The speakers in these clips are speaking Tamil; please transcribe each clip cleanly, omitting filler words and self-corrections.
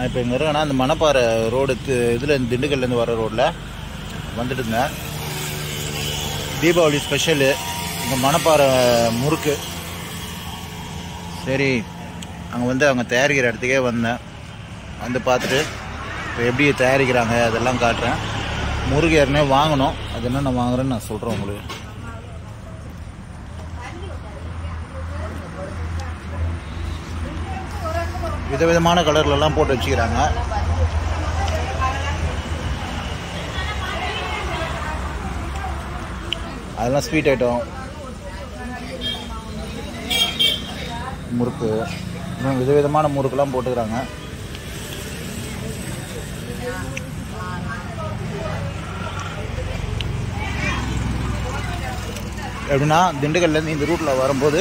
நான் இப்போ இங்கே இருக்கேன்னா அந்த மணப்பாறை ரோடு இதுலேருந்து திண்டுக்கல்லேருந்து வர ரோடில் வந்துட்டு இருந்தேன். தீபாவளி ஸ்பெஷலு இந்த மணப்பாறை முறுக்கு. சரி அங்கே வந்து அவங்க தயாரிக்கிற இடத்துக்கே வந்தேன். வந்து பார்த்துட்டு இப்போ எப்படி தயாரிக்கிறாங்க அதெல்லாம் காட்டுறேன். முறுக்கு ஏற்கனவே வாங்கணும், அது என்னென்ன வாங்குறேன்னு நான் சொல்கிறேன் உங்களுக்கு. விதவிதமான கலர்லெல்லாம் போட்டு வச்சுக்கிறாங்க. அதெல்லாம் ஸ்வீட் ஐட்டம் முறுக்கு, இன்னும் விதவிதமான முறுக்குலாம் போட்டுக்கிறாங்க. எப்படின்னா திண்டுக்கல்லேருந்து இந்த ரூட்டில் வரும்போது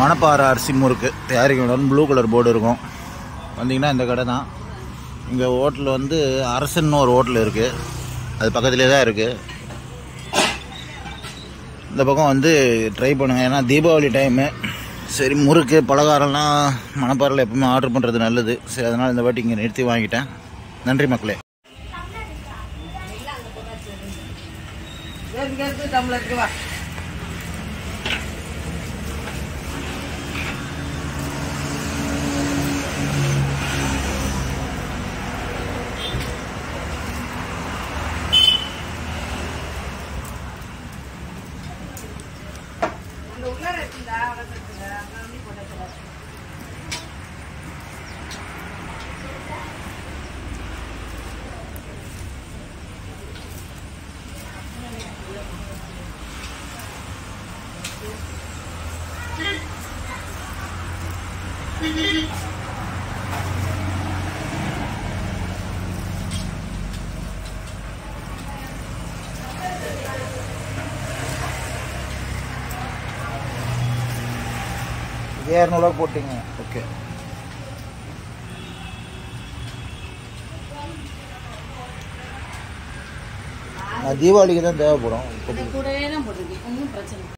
மணப்பாறை அரிசி முறுக்கு தயாரிக்கணும்னு ப்ளூ கலர் போர்டு இருக்கும். வந்தீங்கன்னா இந்த கடை தான். இங்கே ஹோட்டலில் வந்து அரசன்னு ஒரு ஹோட்டல் இருக்குது, அது பக்கத்துலேயே தான் இருக்குது. இந்த பக்கம் வந்து ட்ரை பண்ணுங்கள், ஏன்னா தீபாவளி டைமு. சரி முறுக்கு பலகாரம்லாம் மணப்பாறையில் எப்பவுமே ஆர்டர் பண்ணுறது நல்லது. சரி அதனால் இந்த வாட்டி இங்கே நிறுத்தி வாங்கிட்டேன். நன்றி மக்களே. ₹200 போட்டிங்க. ஓகே தீபாவளிக்கு தான் தேவைப்படும்.